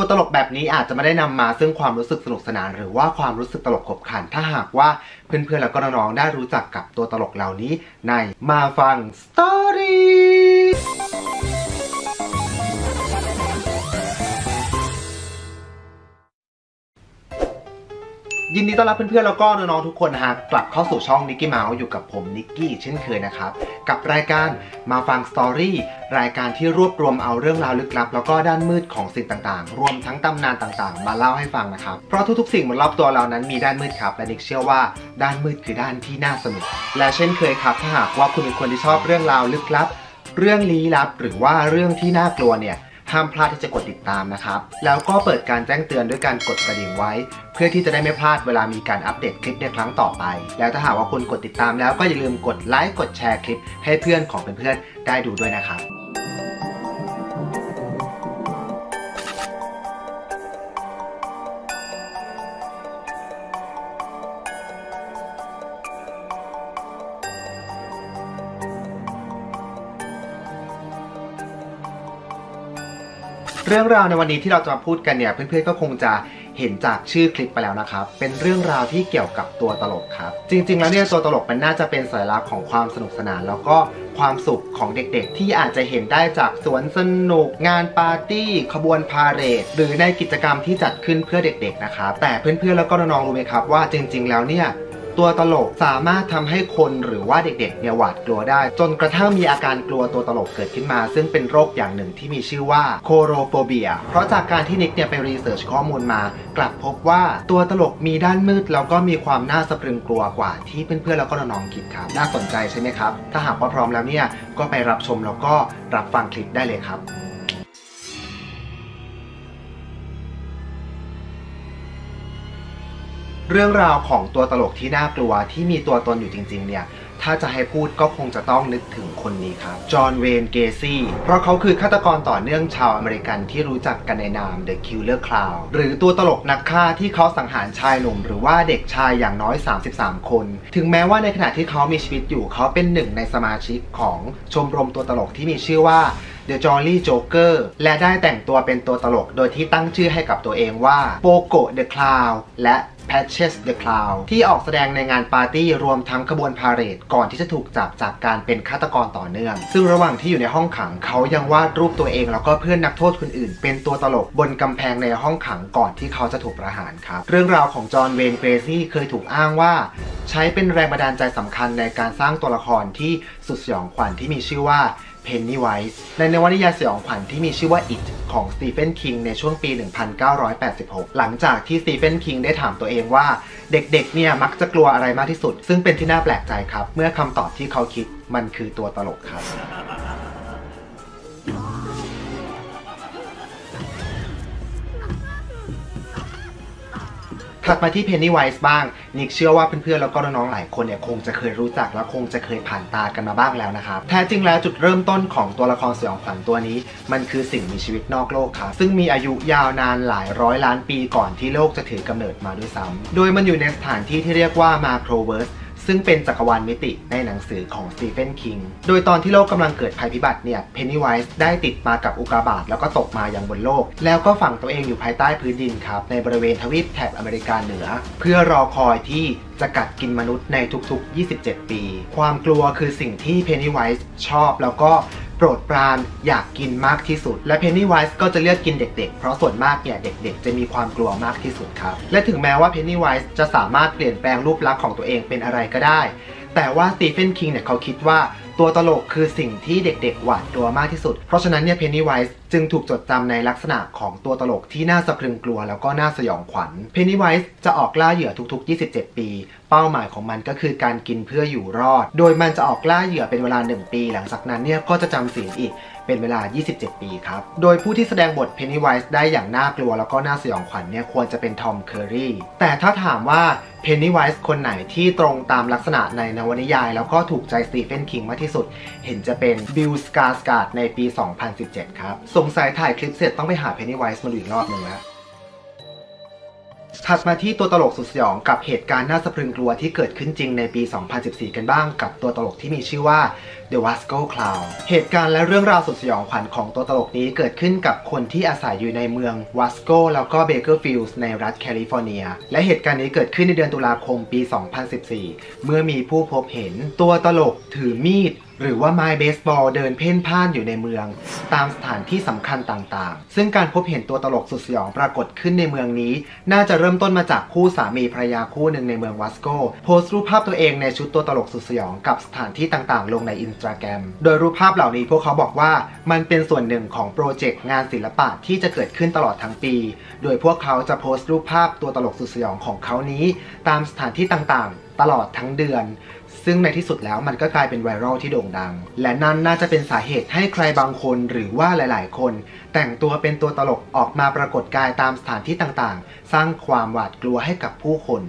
ตัวตลกแบบนี้อาจจะไม่ได้นำมาซึ่งความรู้สึกสนุกสนานหรือว่าความรู้สึกตลกขบขันถ้าหากว่าเพื่อนๆแล้วก็น้องๆได้รู้จักกับตัวตลกเหล่านี้ในมาฟังสตอรี่ยินดีต้อนรับเพื่อนๆแล้วก็น้องๆทุกคนฮะกลับเข้าสู่ช่องนิกกี้เมาส์อยู่กับผมนิกกี้เช่นเคยนะครับกับรายการมาฟังสตอรี่รายการที่รวบรวมเอาเรื่องราวลึกลับแล้วก็ด้านมืดของสิ่งต่างๆรวมทั้งตำนานต่างๆมาเล่าให้ฟังนะครับเพราะทุกๆสิ่งบนรอบตัวเรานั้นมีด้านมืดครับและนิกเชื่อว่าด้านมืดคือด้านที่น่าสนุกและเช่นเคยครับถ้าหากว่าคุณเป็นคนที่ชอบเรื่องราวลึกลับเรื่องลี้ลับหรือว่าเรื่องที่น่ากลัวเนี่ยห้ามพลาดที่จะกดติดตามนะครับแล้วก็เปิดการแจ้งเตือนด้วยการกดกระดิ่งไว้เพื่อที่จะได้ไม่พลาดเวลามีการอัปเดตคลิปในครั้งต่อไปแล้วถ้าหากว่าคุณกดติดตามแล้วก็อย่าลืมกดไลค์กดแชร์คลิปให้เพื่อนของเพื่อนๆได้ดูด้วยนะครับเรื่องราวในวันนี้ที่เราจะมาพูดกันเนี่ยเพื่อนๆก็คงจะเห็นจากชื่อคลิปไปแล้วนะครับเป็นเรื่องราวที่เกี่ยวกับตัวตลกครับจริงๆแล้วเนี่ยตัวตลกมันน่าจะเป็นสัญลักษณ์ของความสนุกสนานแล้วก็ความสุขของเด็กๆที่อาจจะเห็นได้จากสวนสนุกงานปาร์ตี้ขบวนพาเหรดหรือในกิจกรรมที่จัดขึ้นเพื่อเด็กๆนะครับแต่เพื่อนๆแล้วก็น้องๆรู้ไหมครับว่าจริงๆแล้วเนี่ยตัวตลกสามารถทำให้คนหรือว่าเด็กๆเนี่ยหวาดกลัวได้จนกระทั่งมีอาการกลัวตัวตลกเกิดขึ้นมาซึ่งเป็นโรคอย่างหนึ่งที่มีชื่อว่าโคโรโฟเบียเพราะจากการที่นิกเนี่ยไปรีเสิร์ชข้อมูลมากลับพบว่าตัวตลกมีด้านมืดแล้วก็มีความน่าสะพรึงกลัวกว่าที่เพื่อนๆแล้วก็น้องๆคิดครับน่าสนใจใช่ไหมครับถ้าหากว่าพร้อมแล้วเนี่ยก็ไปรับชมแล้วก็รับฟังคลิปได้เลยครับเรื่องราวของตัวตลกที่น่ากลัวที่มีตัวตนอยู่จริงๆเนี่ยถ้าจะให้พูดก็คงจะต้องนึกถึงคนนี้ครับจอห์นเวย์นเกซี่เพราะเขาคือฆาตกรต่อเนื่องชาวอเมริกันที่รู้จักกันในนาม The Killer Klaus หรือตัวตลกนักฆ่าที่เขาสังหารชายหนุ่มหรือว่าเด็กชายอย่างน้อย33คนถึงแม้ว่าในขณะที่เขามีชีวิตอยู่เขาเป็นหนึ่งในสมาชิกของชมรมตัวตลกที่มีชื่อว่าเดอะจอลลี่โจ๊กเกอร์และได้แต่งตัวเป็นตัวตลกโดยที่ตั้งชื่อให้กับตัวเองว่าโปโกะเดอะคลาวและแพทเชสเดอะคลาวที่ออกแสดงในงานปาร์ตี้รวมทั้งขบวนพาเหรดก่อนที่จะถูกจับจากการเป็นฆาตกรต่อเนื่องซึ่งระหว่างที่อยู่ในห้องขังเขายังวาดรูปตัวเองแล้วก็เพื่อนนักโทษคนอื่นเป็นตัวตลกบนกำแพงในห้องขังก่อนที่เขาจะถูกประหารครับเรื่องราวของจอห์นเวย์นเกซี่เคยถูกอ้างว่าใช้เป็นแรงบันดาลใจสำคัญในการสร้างตัวละครที่สุดสยองขวัญที่มีชื่อว่าPennywise ในนวนิยายสยองขวัญที่มีชื่อว่า It ของสตีเฟนคิงในช่วงปี 1986 หลังจากที่สตีเฟนคิงได้ถามตัวเองว่าเด็กๆเนี่ยมักจะกลัวอะไรมากที่สุดซึ่งเป็นที่น่าแปลกใจครับเมื่อคำตอบที่เขาคิดมันคือตัวตลกครับกลับมาที่ Pennywise บ้างนิกเชื่อว่าเพื่อนๆแล้วก็น้องๆหลายคนเนี่ยคงจะเคยรู้จักและคงจะเคยผ่านตากันมาบ้างแล้วนะครับแท้จริงแล้วจุดเริ่มต้นของตัวละครสยองขวัญตัวนี้มันคือสิ่งมีชีวิตนอกโลกครับซึ่งมีอายุยาวนานหลายร้อยล้านปีก่อนที่โลกจะถือกำเนิดมาด้วยซ้ำโดยมันอยู่ในสถานที่ที่เรียกว่า Macroverseซึ่งเป็นจักรวาลมิติในหนังสือของสตีเฟนคิงโดยตอนที่โลกกำลังเกิดภัยพิบัติเนี่ยเพนนีไวส์ได้ติดมากับอุกาบาตแล้วก็ตกมายังบนโลกแล้วก็ฝังตัวเองอยู่ภายใต้พื้นดินครับในบริเวณทวีปแถบอเมริกาเหนือเพื่อรอคอยที่จะกัดกินมนุษย์ในทุกๆ27ปีความกลัวคือสิ่งที่เพนนีไวส์ชอบแล้วก็โปรดปรานอยากกินมากที่สุดและเพนนีไวส์ก็จะเลือกกินเด็กๆเพราะส่วนมากเนี่ยเด็กๆจะมีความกลัวมากที่สุดครับและถึงแม้ว่าเพนนีไวส์จะสามารถเปลี่ยนแปลงรูปลักษณ์ของตัวเองเป็นอะไรก็ได้แต่ว่าสตีเฟนคิงเนี่ยเขาคิดว่าตัวตลกคือสิ่งที่เด็กๆหวาดกลัวมากที่สุดเพราะฉะนั้นเนี่ยเพนนีไวส์จึงถูกจดจำในลักษณะของตัวตลกที่น่าสะพรึงกลัวแล้วก็น่าสยองขวัญเพนนีไวส์จะออกล่าเหยื่อทุกๆ27ปีเป้าหมายของมันก็คือการกินเพื่ออยู่รอดโดยมันจะออกล่าเหยื่อเป็นเวลา1ปีหลังจากนั้นเนี่ยก็จะจำศีลอีกเป็นเวลา27ปีครับโดยผู้ที่แสดงบทเพนนีไวส์ได้อย่างน่ากลัวแล้วก็น่าสยองขวัญเนี่ยควรจะเป็นทอมเคอร์รีแต่ถ้าถามว่าเพนนีไวส์คนไหนที่ตรงตามลักษณะในนวนิยายแล้วก็ถูกใจสตีเฟนคิงมากที่สุดเห็นจะเป็นบิล สการ์สการ์ดในปี 2017 ครับสงสัยถ่ายคลิปเสร็จต้องไปหาเพนนีไวส์มาดูอีกรอบหนึ่งแล้ว ถัดมาที่ตัวตลกสุดสยองกับเหตุการณ์น่าสะพรึงกลัวที่เกิดขึ้นจริงในปี 2014 กันบ้างกับตัวตลกที่มีชื่อว่า The Killer Klaus เหตุการณ์และเรื่องราวสุดสยองขวัญของตัวตลกนี้เกิดขึ้นกับคนที่อาศัยอยู่ในเมืองวัสโกแล้วก็เบเกอร์ฟิลด์ในรัฐแคลิฟอร์เนียและเหตุการณ์นี้เกิดขึ้นในเดือนตุลาคมปี 2014 เมื่อมีผู้พบเห็นตัวตลกถือมีดหรือว่าไม้เบสบอลเดินเพ่นพ่านอยู่ในเมืองตามสถานที่สำคัญต่างๆซึ่งการพบเห็นตัวตลกสุดสยองปรากฏขึ้นในเมืองนี้น่าจะเริ่มต้นมาจากคู่สามีภรรยาคู่หนึ่งในเมืองวัสโกโพสต์รูปภาพตัวเองในชุดตัวตลกสุดสยองกับสถานที่ต่างๆลงใน Instagram โดยรูปภาพเหล่านี้พวกเขาบอกว่ามันเป็นส่วนหนึ่งของโปรเจกต์งานศิลปะที่จะเกิดขึ้นตลอดทั้งปีโดยพวกเขาจะโพสต์รูปภาพตัวตลกสุดสยองของเขานี้ตามสถานที่ต่างๆตลอดทั้งเดือนซึ่งในที่สุดแล้วมันก็กลายเป็นไวรัลที่โด่งดังและนั่นน่าจะเป็นสาเหตุให้ใครบางคนหรือว่าหลายๆคนแต่งตัวเป็นตัวตลกออกมาปรากฏกายตามสถานที่ต่างๆสร้างความหวาดกลัวให้กับผู้คน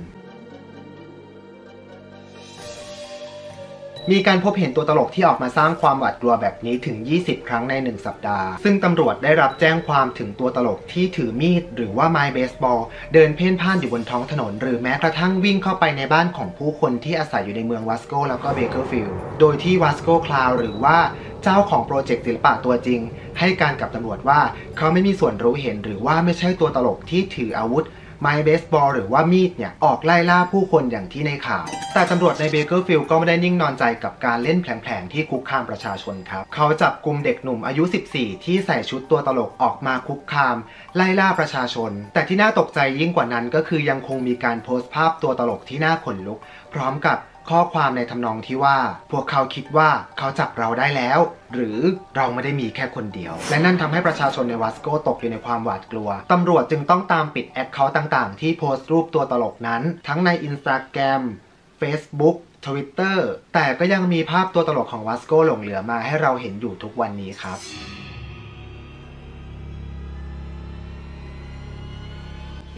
มีการพบเห็นตัวตลกที่ออกมาสร้างความหวาดกลัวแบบนี้ถึง20ครั้งใน1สัปดาห์ซึ่งตำรวจได้รับแจ้งความถึงตัวตลกที่ถือมีดหรือว่าไม้เบสบอลเดินเพ่นพ่านอยู่บนท้องถนนหรือแม้กระทั่งวิ่งเข้าไปในบ้านของผู้คนที่อาศัยอยู่ในเมืองวัสโกแล้วก็เบเกอร์ฟิลด์โดยที่วัสโกคลาวหรือว่าเจ้าของโปรเจกต์ศิลปะตัวจริงให้การกับตำรวจว่าเขาไม่มีส่วนรู้เห็นหรือว่าไม่ใช่ตัวตลกที่ถืออาวุธไม้เบสบอลหรือว่ามีดเนี่ยออกไล่ล่าผู้คนอย่างที่ในข่าวแต่ตำรวจในเบเกอร์ฟิลด์ก็ไม่ได้นิ่งนอนใจกับการเล่นแผลงๆที่คุกคามประชาชนครับเขาจับกุมเด็กหนุ่มอายุ14ที่ใส่ชุดตัวตลกออกมาคุกคามไล่ล่าประชาชนแต่ที่น่าตกใจยิ่งกว่านั้นก็คือยังคงมีการโพสต์ภาพตัวตลกที่น่าขนลุกพร้อมกับข้อความในทำนองที่ว่าพวกเขาคิดว่าเขาจับเราได้แล้วหรือเราไม่ได้มีแค่คนเดียวและนั่นทำให้ประชาชนในวัสโกตกอยู่ในความหวาดกลัวตำรวจจึงต้องตามปิดแอคเคาท์ต่างๆที่โพสต์รูปตัวตลกนั้นทั้งใน Instagram Facebook Twitter แต่ก็ยังมีภาพตัวตลกของวัสโกหลงเหลือมาให้เราเห็นอยู่ทุกวันนี้ครับ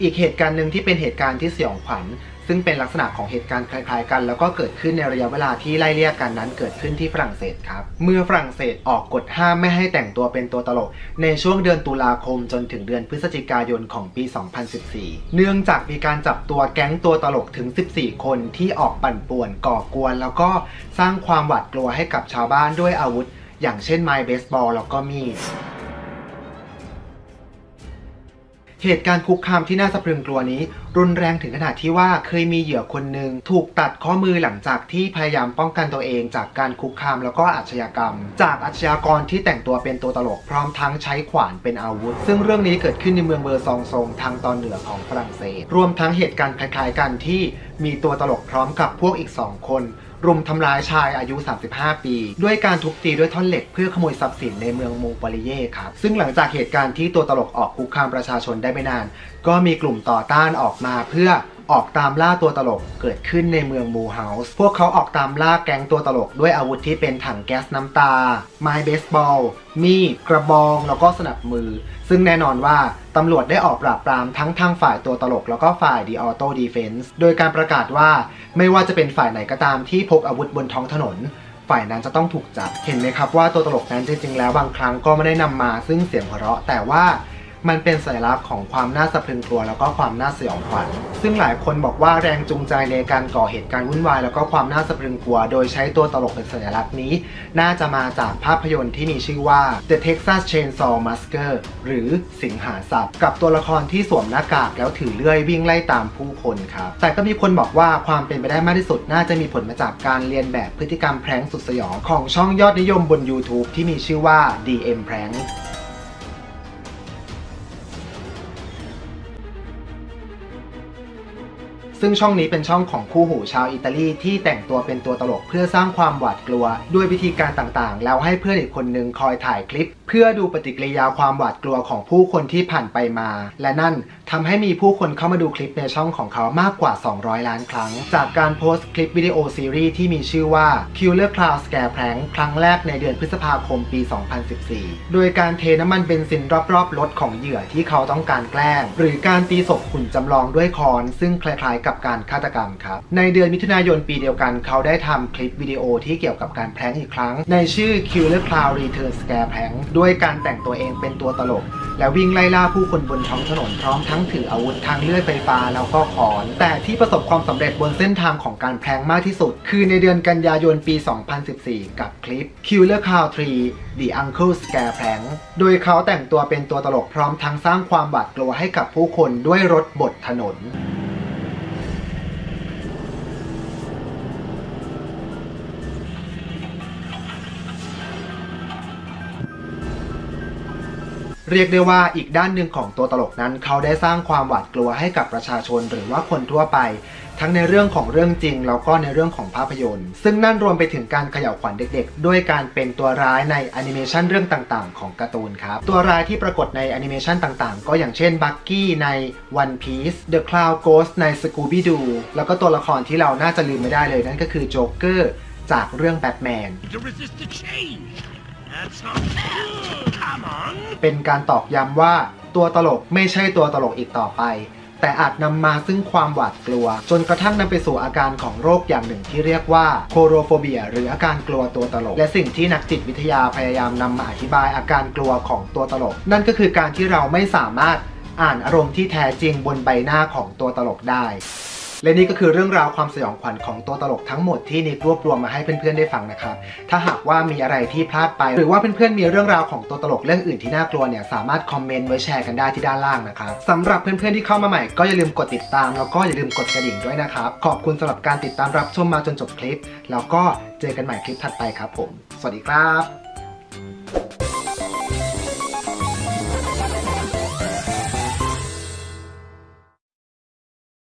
อีกเหตุการณ์หนึ่งที่เป็นเหตุการณ์ที่สยองขวัญซึ่งเป็นลักษณะของเหตุการณ์คล้ายๆกันแล้วก็เกิดขึ้นในระยะเวลาที่ไล่เลี่ยกันนั้นเกิดขึ้นที่ฝรั่งเศสครับเมื่อฝรั่งเศสออกกฎห้ามไม่ให้แต่งตัวเป็นตัวตลกในช่วงเดือนตุลาคมจนถึงเดือนพฤศจิกายนของปี 2014 เนื่องจากมีการจับตัวแก๊งตัวตลกถึง14คนที่ออกปั่นป่วนก่อกวนแล้วก็สร้างความหวาดกลัวให้กับชาวบ้านด้วยอาวุธอย่างเช่นไม้เบสบอลแล้วก็มีดเหตุการณ์คุกคามที่น่าสะพรึงกลัวนี้รุนแรงถึงขนาดที่ว่าเคยมีเหยื่อคนหนึ่งถูกตัดข้อมือหลังจากที่พยายามป้องกันตัวเองจากการคุกคามแล้วก็อาชญากรรมจากอาชญากรที่แต่งตัวเป็นตัวตลกพร้อมทั้งใช้ขวานเป็นอาวุธซึ่งเรื่องนี้เกิดขึ้นในเมืองเบอร์ซองซงทางตอนเหนือของฝรั่งเศสรวมทั้งเหตุการณ์คล้ายๆกันที่มีตัวตลกพร้อมกับพวกอีก2คนรุมทำร้ายชายอายุ35ปีด้วยการทุบตีด้วยท่อนเหล็กเพื่อขโมยทรัพย์สินในเมืองมงปาลีเย่ครับซึ่งหลังจากเหตุการณ์ที่ตัวตลกออกคุกคามประชาชนได้ไม่นานก็มีกลุ่มต่อต้านออกมาเพื่อออกตามล่าตัวตลกเกิดขึ้นในเมืองมูเฮาส์พวกเขาออกตามล่าแก๊งตัวตลกด้วยอาวุธที่เป็นถังแก๊สน้ำตาไม้เบสบอลมีดกระบองแล้วก็สนับมือซึ่งแน่นอนว่าตำรวจได้ออกปราบปรามทั้งทางฝ่ายตัวตลกแล้วก็ฝ่าย The Auto Defense โดยการประกาศว่าไม่ว่าจะเป็นฝ่ายไหนก็ตามที่พกอาวุธบนท้องถนนฝ่ายนั้นจะต้องถูกจับเห็นไหมครับว่าตัวตลกนั้นจริงๆแล้วบางครั้งก็ไม่ได้นำมาซึ่งเสียงหัวเราะแต่ว่ามันเป็นสัญลักษณ์ของความน่าสะพรึงกลัวแล้วก็ความน่าสยองขวัญซึ่งหลายคนบอกว่าแรงจูงใจในการก่อเหตุการณ์วุ่นวายแล้วก็ความน่าสะพรึงกลัวโดยใช้ตัวตลกเป็นสัญลักษณ์นี้น่าจะมาจากภาพยนตร์ที่มีชื่อว่า The Texas Chainsaw Massacre หรือสิงหาสับกับตัวละครที่สวมหน้ากากแล้วถือเลื่อยวิ่งไล่ตามผู้คนครับแต่ก็มีคนบอกว่าความเป็นไปได้มากที่สุดน่าจะมีผลมาจากการเรียนแบบพฤติกรรมแพร้งสุดสยองของช่องยอดนิยมบน YouTube ที่มีชื่อว่า DM Prankซึ่งช่องนี้เป็นช่องของคู่หูชาวอิตาลีที่แต่งตัวเป็นตัวตลกเพื่อสร้างความหวาดกลัวด้วยวิธีการต่างๆแล้วให้เพื่อนอีกคนนึงคอยถ่ายคลิปเพื่อดูปฏิกิริยาความหวาดกลัวของผู้คนที่ผ่านไปมาและนั่นทำให้มีผู้คนเข้ามาดูคลิปในช่องของเขามากกว่า200ล้านครั้งจากการโพสต์คลิปวิดีโอซีรีส์ที่มีชื่อว่า Killer Klaus Scare Prank ครั้งแรกในเดือนพฤษภาคมปี 2014 โดยการเทน้ำมันเบนซินรอบๆรถของเหยื่อที่เขาต้องการแกล้งหรือการตีศพหุ่นจำลองด้วยคอนซึ่งคล้ายๆกับการฆาตกรรมครับในเดือนมิถุนายนปีเดียวกันเขาได้ทำคลิปวิดีโอที่เกี่ยวกับการแพร้งอีกครั้งในชื่อ Killer Klaus Return Scare Prank ด้วยการแต่งตัวเองเป็นตัวตลก และวิ่งไล่ล่าผู้คนบนท้องถนนพร้อมทั้งถืออาวุธทั้งเลื่อยไฟฟ้าแล้วก็ขอนแต่ที่ประสบความสำเร็จบนเส้นทางของการแพร่งมากที่สุดคือในเดือนกันยายนปี 2014 กับคลิป Killer County The Uncle Scare Prank โดยเขาแต่งตัวเป็นตัวตลกพร้อมทั้งสร้างความหวาดกลัวให้กับผู้คนด้วยรถบดถนนเรียกได้ว่าอีกด้านหนึ่งของตัวตลกนั้นเขาได้สร้างความหวาดกลัวให้กับประชาชนหรือว่าคนทั่วไปทั้งในเรื่องของเรื่องจริงแล้วก็ในเรื่องของภาพยนตร์ซึ่งนั่นรวมไปถึงการเขย่าขวัญเด็กๆด้วยการเป็นตัวร้ายในแอนิเมชันเรื่องต่างๆของการ์ตูนครับตัวร้ายที่ปรากฏในแอนิเมชันต่างๆก็อย่างเช่นบักกี้ใน One Piece The Clown Ghost ใน Scooby-Doo แล้วก็ตัวละครที่เราน่าจะลืมไม่ได้เลยนั่นก็คือโจ๊กเกอร์จากเรื่องแบทแมนเป็นการตอกย้ำว่าตัวตลกไม่ใช่ตัวตลกอีกต่อไปแต่อาจนำมาซึ่งความหวาดกลัวจนกระทั่งนำไปสู่อาการของโรคอย่างหนึ่งที่เรียกว่าโคโรโฟเบียหรืออาการกลัวตัวตลกและสิ่งที่นักจิตวิทยาพยายามนำมาอธิบายอาการกลัวของตัวตลกนั่นก็คือการที่เราไม่สามารถอ่านอารมณ์ที่แท้จริงบนใบหน้าของตัวตลกได้และนี่ก็คือเรื่องราวความสยองขวัญของตัวตลกทั้งหมดที่นิดรวบรวมมาให้เพื่อนๆได้ฟังนะครับถ้าหากว่ามีอะไรที่พลาดไปหรือว่าเพื่อนๆมีเรื่องราวของตัวตลกเรื่องอื่นที่น่ากลัวเนี่ยสามารถคอมเมนต์ไว้แชร์กันได้ที่ด้านล่างนะครับสำหรับเพื่อนๆที่เข้ามาใหม่ก็อย่าลืมกดติดตามแล้วก็อย่าลืมกดกระดิ่งด้วยนะครับขอบคุณสำหรับการติดตามรับชมมาจนจบคลิปแล้วก็เจอกันใหม่คลิปถัดไปครับผมสวัสดีครับ